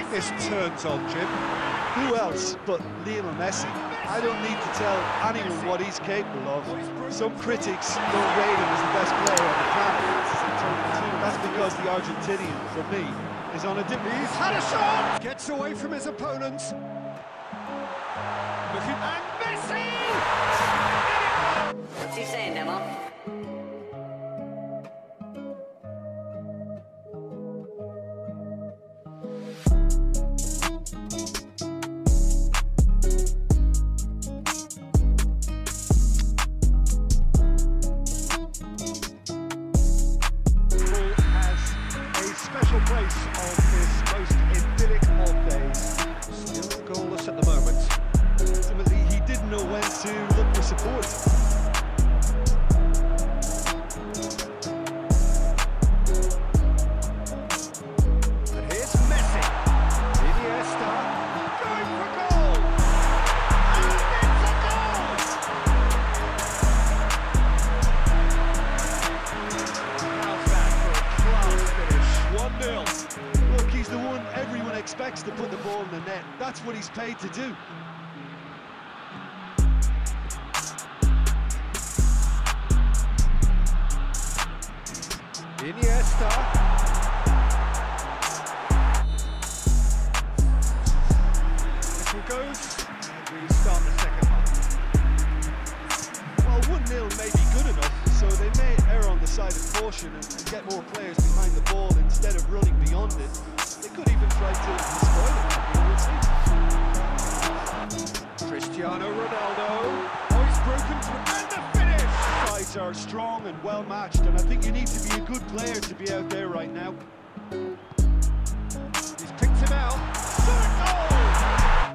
think this turns on, Jim. Who else but Lionel Messi? I don't need to tell anyone what he's capable of. Some critics don't rate him as the best player on the planet. That's because the Argentinian, for me, is on a dip. He's had a shot! Gets away from his opponents. Looking at Messi! What's he saying, Demo? Place of this most idyllic of days. Still goalless at the moment. Ultimately, he didn't know when to look for support. And here's Messi. Iniesta going for goal. And it's a goal! How's that for a class finish? 1-0. Look, he's the one everyone expects to put the ball in the net. That's what he's paid to do. Iniesta. This one goes. We start the second half. Well, 1-0 may be good enough, so they may err on the side of caution and get more players behind the ball. Instead of running beyond it, they could even try to destroy it. Cristiano Ronaldo, oh, he's broken through, and the finish! Sides are strong and well matched, and I think you need to be a good player to be out there right now. He's picked him out. Third goal!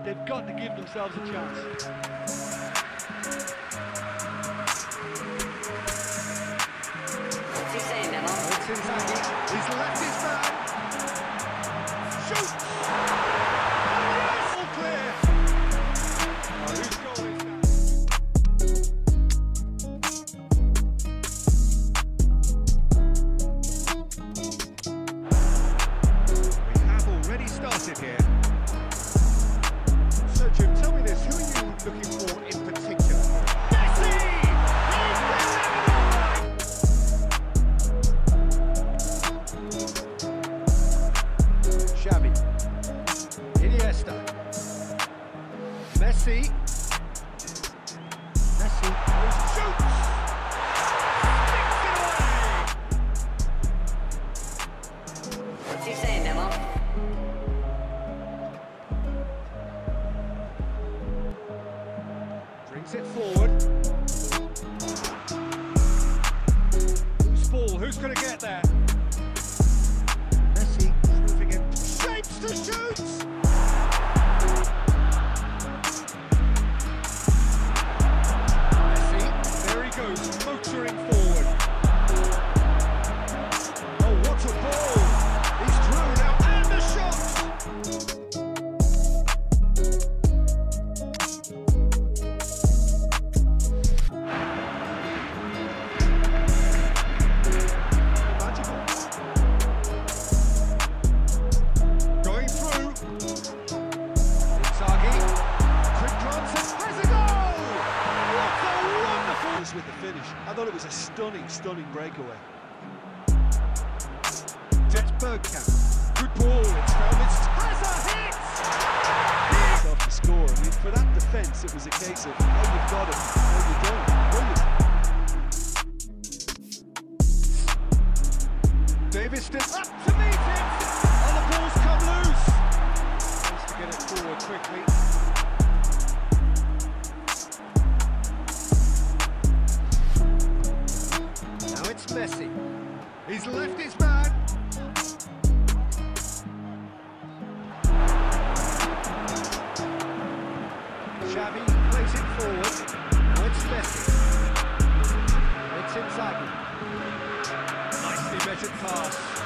They've got to give themselves a chance. He's left his man. Shoots! Yes! All clear! Whose goal is that? We have already started here. So Jim, tell me this, who are you looking for in particular? Messi! Xavi, Iniesta, Messi shoots, sticks it away! What's he saying, Demo? Brings it forward. Who's ball? Who's going to get that? The shoots! Messi, there he goes, motoring forward. Oh, what a ball! He's through now, and the shot! Magical. With the finish. I thought it was a stunning breakaway. That's Bergkamp. Good ball, it's found, it has a hit! It's off the score. I mean, for that defence, it was a case of, oh, you've got it, oh, you don't. Brilliant. Davis steps up to meet him! And the ball's come loose! Needs to get it forward quickly. Messi, he's left his man. Xavi plays it forward. It's Messi. It's inside. Nicely measured pass.